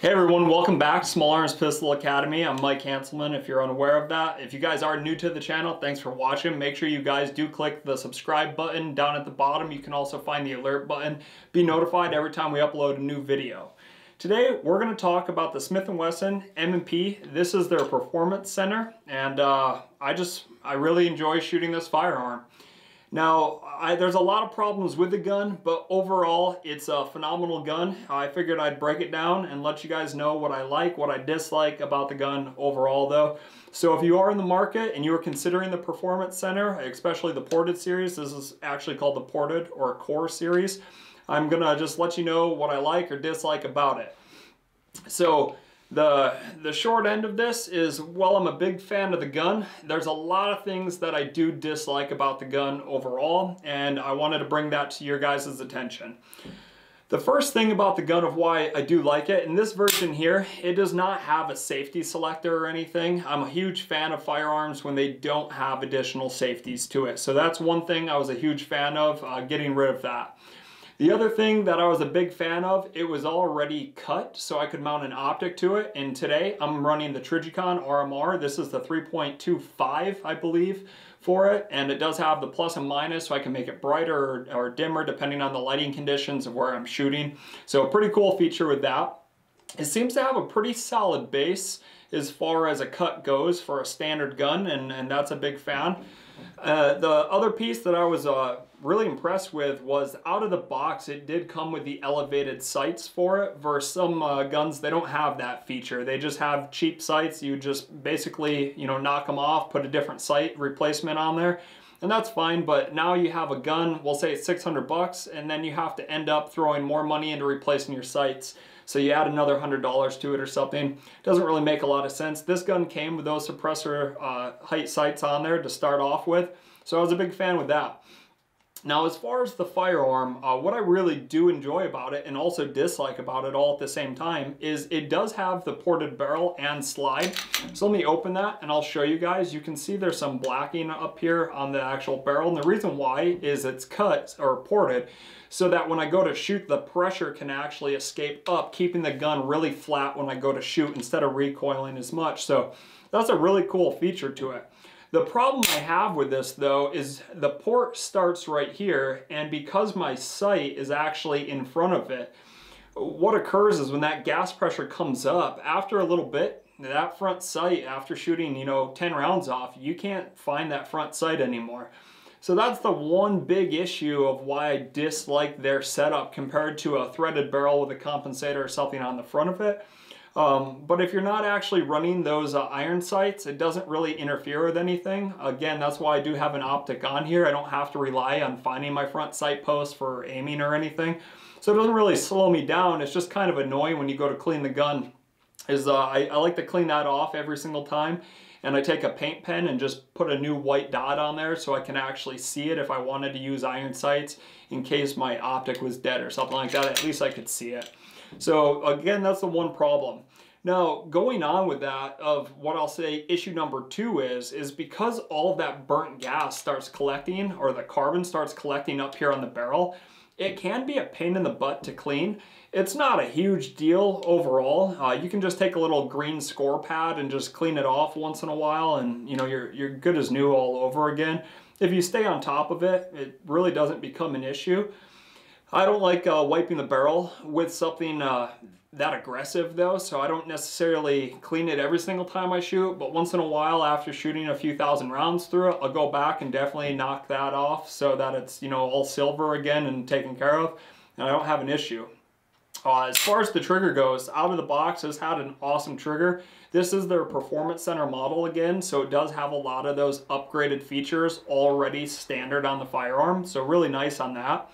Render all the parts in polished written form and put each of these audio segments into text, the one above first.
Hey everyone, welcome back to Small Arms Pistol Academy. I'm Mike Hanselman, if you're unaware of that. If you guys are new to the channel, thanks for watching. Make sure you guys do click the subscribe button down at the bottom. You can also find the alert button. Be notified every time we upload a new video. Today, we're gonna talk about the Smith & Wesson M&P. This is their Performance Center, and I really enjoy shooting this firearm. Now, there's a lot of problems with the gun, but overall, it's a phenomenal gun. I figured I'd break it down and let you guys know what I like, what I dislike about the gun overall, though. So if you are in the market and you are considering the Performance Center, especially the Ported Series, this is actually called the Ported or Core Series, I'm gonna just let you know what I like or dislike about it. So the short end of this is, while I'm a big fan of the gun, there's a lot of things that I do dislike about the gun overall, and I wanted to bring that to your guys' attention. The first thing about the gun of why I do like it, in this version here, it does not have a safety selector or anything. I'm a huge fan of firearms when they don't have additional safeties to it. So that's one thing I was a huge fan of, getting rid of that. The other thing that I was a big fan of, it was already cut, so I could mount an optic to it. And today I'm running the Trijicon RMR. This is the 3.25, I believe, for it. And it does have the plus and minus, so I can make it brighter or dimmer depending on the lighting conditions of where I'm shooting. So a pretty cool feature with that. It seems to have a pretty solid base as far as a cut goes for a standard gun, and that's a big fan. The other piece that I was really impressed with was, out of the box, it did come with the elevated sights for it, versus some guns, they don't have that feature. They just have cheap sights. You just basically, you know, knock them off, put a different sight replacement on there, and that's fine. But now you have a gun, we'll say it's $600, and then you have to end up throwing more money into replacing your sights. So you add another $100 to it or something. Doesn't really make a lot of sense. This gun came with those suppressor height sights on there to start off with, so I was a big fan with that. Now, as far as the firearm, what I really do enjoy about it, and also dislike about it all at the same time, is it does have the ported barrel and slide. So let me open that and I'll show you guys. You can see there's some blacking up here on the actual barrel, and the reason why is it's cut or ported so that when I go to shoot, the pressure can actually escape up, keeping the gun really flat when I go to shoot instead of recoiling as much. So that's a really cool feature to it. The problem I have with this, though, is the port starts right here, and because my sight is actually in front of it, what occurs is when that gas pressure comes up, after a little bit, that front sight, after shooting, you know, 10 rounds off, you can't find that front sight anymore. So that's the one big issue of why I dislike their setup compared to a threaded barrel with a compensator or something on the front of it. But if you're not actually running those iron sights, it doesn't really interfere with anything. Again, that's why I do have an optic on here. I don't have to rely on finding my front sight post for aiming or anything. So it doesn't really slow me down. It's just kind of annoying when you go to clean the gun. I like to clean that off every single time, and I take a paint pen and just put a new white dot on there so I can actually see it. If I wanted to use iron sights in case my optic was dead or something like that, at least I could see it. So again, that's the one problem. Now, going on with that, of what I'll say issue number two is because all of that burnt gas starts collecting, or the carbon starts collecting up here on the barrel, it can be a pain in the butt to clean. It's not a huge deal overall. You can just take a little green score pad and just clean it off once in a while, and you know, you're good as new all over again. If you stay on top of it, it really doesn't become an issue. I don't like wiping the barrel with something that aggressive, though, so I don't necessarily clean it every single time I shoot, but once in a while, after shooting a few thousand rounds through it, I'll go back and definitely knock that off so that it's, you know, all silver again and taken care of, and I don't have an issue. As far as the trigger goes, out of the box, this had an awesome trigger. This is their Performance Center model again, so it does have a lot of those upgraded features already standard on the firearm, so really nice on that.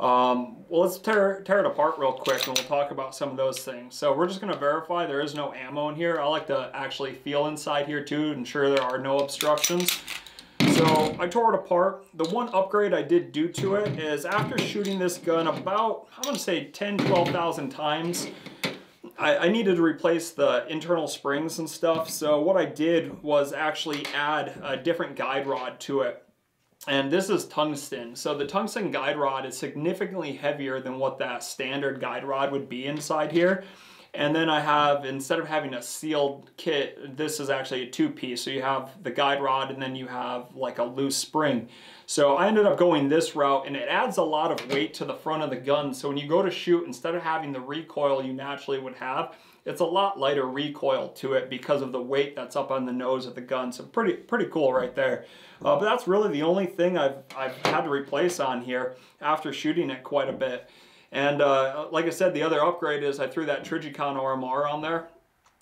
Well, let's tear it apart real quick and we'll talk about some of those things. So we're just going to verify there is no ammo in here. I like to actually feel inside here too, ensure there are no obstructions. So I tore it apart. The one upgrade I did do to it is, after shooting this gun about, I'm going to say 10, 12,000 times, I needed to replace the internal springs and stuff. So what I did was actually add a different guide rod to it. And this is tungsten. So the tungsten guide rod is significantly heavier than what that standard guide rod would be inside here. And then I have, instead of having a sealed kit, this is actually a two-piece. So you have the guide rod and then you have like a loose spring. So I ended up going this route, and it adds a lot of weight to the front of the gun. So when you go to shoot, instead of having the recoil you naturally would have, it's a lot lighter recoil to it because of the weight that's up on the nose of the gun. So pretty cool right there. But that's really the only thing I've had to replace on here after shooting it quite a bit. And like I said, the other upgrade is I threw that Trijicon RMR on there.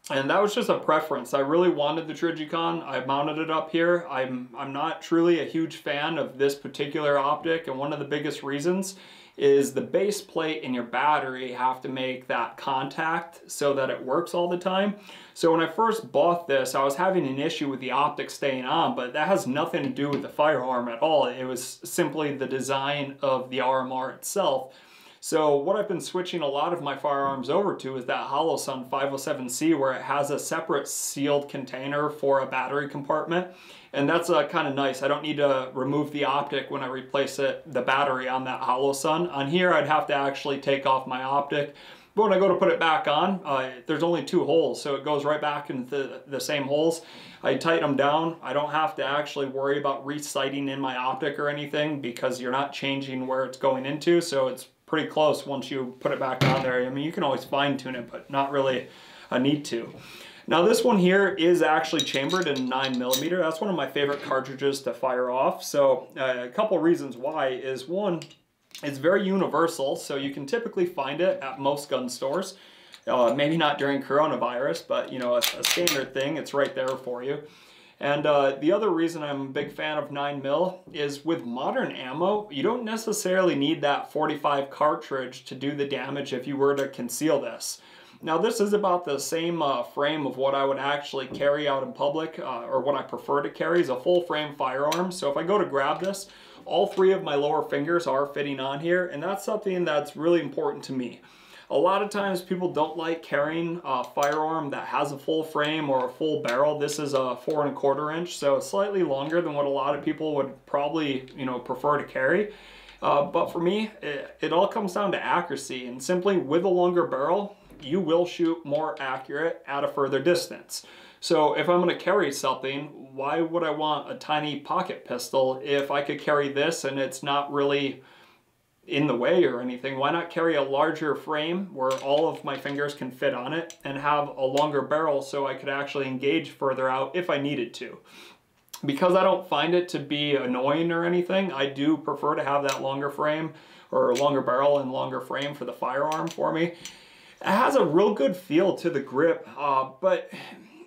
And that was just a preference. I really wanted the Trijicon. I mounted it up here. I'm not truly a huge fan of this particular optic, and one of the biggest reasons is the base plate and your battery have to make that contact so that it works all the time. So when I first bought this, I was having an issue with the optic staying on, but that has nothing to do with the firearm at all. It was simply the design of the RMR itself. So what I've been switching a lot of my firearms over to is that Holosun 507C, where it has a separate sealed container for a battery compartment. And that's kind of nice. I don't need to remove the optic when I replace it, the battery on that Holosun. On here, I'd have to actually take off my optic. But when I go to put it back on, there's only two holes, so it goes right back into the same holes. I tighten them down. I don't have to actually worry about resighting in my optic or anything because you're not changing where it's going into, so it's pretty close once you put it back on there. I mean, you can always fine tune it, but not really a need to. Now this one here is actually chambered in 9mm. That's one of my favorite cartridges to fire off. So a couple reasons why is, one, it's very universal. So you can typically find it at most gun stores. Maybe not during coronavirus, but you know, a standard thing, it's right there for you. And the other reason I'm a big fan of 9mm is with modern ammo, you don't necessarily need that .45 cartridge to do the damage if you were to conceal this. Now this is about the same frame of what I would actually carry out in public, or what I prefer to carry is a full frame firearm. So if I go to grab this, all three of my lower fingers are fitting on here, and that's something that's really important to me. A lot of times people don't like carrying a firearm that has a full frame or a full barrel. This is a 4 1/4 inch, so slightly longer than what a lot of people would probably, you know, prefer to carry. But for me, it all comes down to accuracy, and simply with a longer barrel, you will shoot more accurate at a further distance. So if I'm going to carry something, why would I want a tiny pocket pistol if I could carry this and it's not really in the way or anything? Why not carry a larger frame where all of my fingers can fit on it and have a longer barrel so I could actually engage further out if I needed to? Because I don't find it to be annoying or anything, I do prefer to have that longer frame or longer barrel and longer frame for the firearm for me. It has a real good feel to the grip, but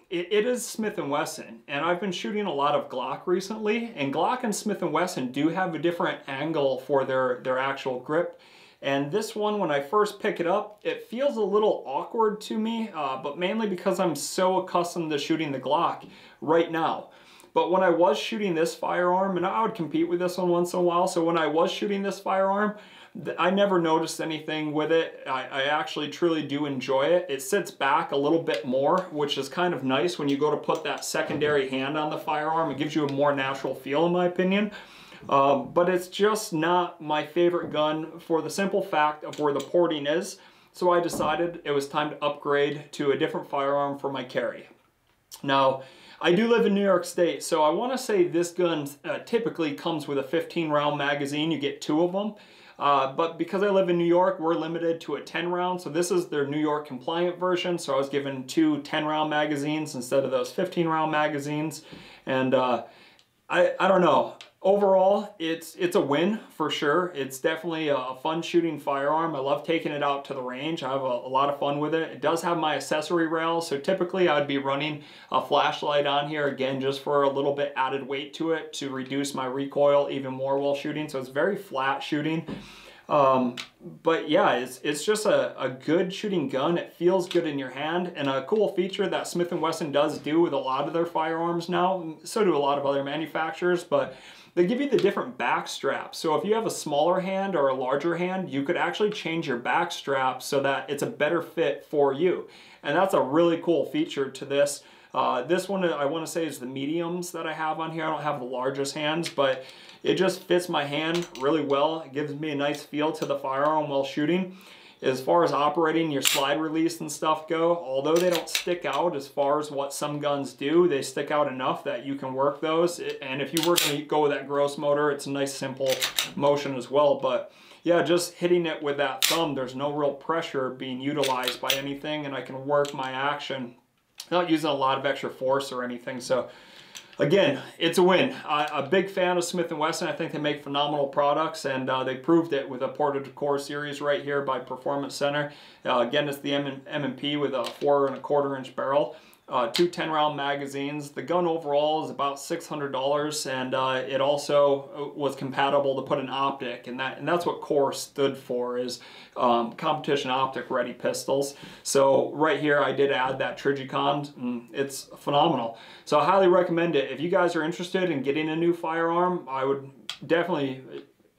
it is Smith & Wesson, and I've been shooting a lot of Glock recently, and Glock and Smith & Wesson do have a different angle for their actual grip. And this one, when I first pick it up, it feels a little awkward to me, but mainly because I'm so accustomed to shooting the Glock right now. But when I was shooting this firearm, and I would compete with this one once in a while, so when I was shooting this firearm, I never noticed anything with it. I actually truly do enjoy it. It sits back a little bit more, which is kind of nice when you go to put that secondary hand on the firearm. It gives you a more natural feel, in my opinion. But it's just not my favorite gun for the simple fact of where the porting is. So I decided it was time to upgrade to a different firearm for my carry. Now, I do live in New York State, so I want to say this gun typically comes with a 15-round magazine. You get two of them. But because I live in New York, we're limited to a 10-round. So this is their New York compliant version. So I was given two 10-round magazines instead of those 15-round magazines. And I don't know. Overall, it's a win for sure. It's definitely a fun shooting firearm. I love taking it out to the range. I have a lot of fun with it. It does have my accessory rail, so typically I would be running a flashlight on here, again, just for a little bit added weight to it to reduce my recoil even more while shooting. So it's very flat shooting. But yeah, it's just a good shooting gun. It feels good in your hand, and a cool feature that Smith & Wesson does do with a lot of their firearms now, so do a lot of other manufacturers, but they give you the different back straps. So if you have a smaller hand or a larger hand, you could actually change your back strap so that it's a better fit for you. And that's a really cool feature to this. This one, I want to say, is the mediums that I have on here. I don't have the largest hands, but it just fits my hand really well. It gives me a nice feel to the firearm while shooting. As far as operating your slide release and stuff go, although they don't stick out as far as what some guns do, they stick out enough that you can work those. And if you were going to go with that gross motor, it's a nice simple motion as well. But yeah, just hitting it with that thumb, there's no real pressure being utilized by anything, and I can work my action not using a lot of extra force or anything. So again, it's a win. I'm a big fan of Smith & Wesson. I think they make phenomenal products, and they proved it with a Ported Core Series right here by Performance Center. Again, it's the M&P with a 4 1/4 inch barrel, two 10-round magazines. The gun overall is about $600, and it also was compatible to put an optic, and that's what Core stood for, is competition optic ready pistols. So right here I did add that Trijicon, and it's phenomenal. So I highly recommend it. If you guys are interested in getting a new firearm, I would definitely,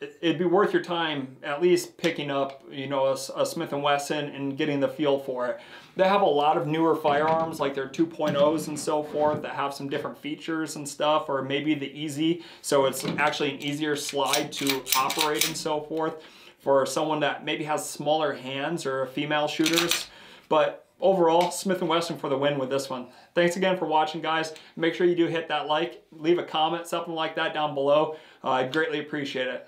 it'd be worth your time at least picking up, you know, a Smith & Wesson and getting the feel for it. They have a lot of newer firearms, like their 2.0s and so forth, that have some different features and stuff, or maybe the easy, so it's actually an easier slide to operate and so forth for someone that maybe has smaller hands or female shooters. But overall, Smith & Wesson for the win with this one. Thanks again for watching, guys. Make sure you do hit that like, leave a comment, something like that down below. I'd greatly appreciate it.